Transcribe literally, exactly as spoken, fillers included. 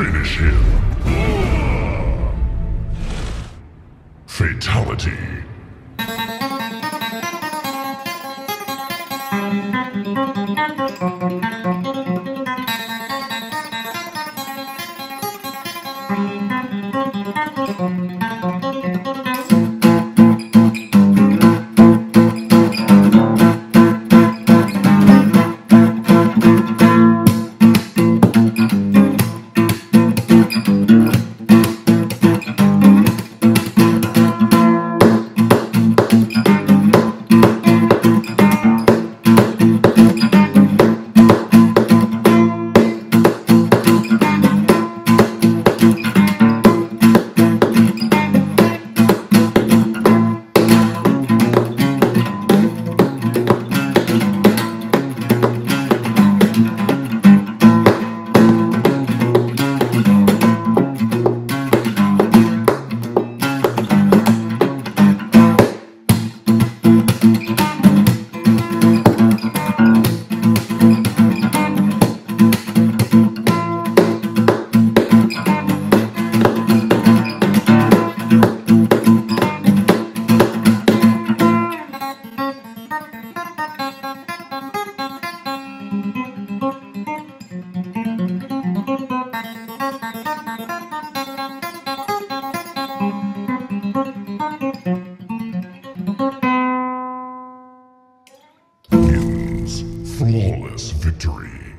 Finish him. Fatality. Flawless victory.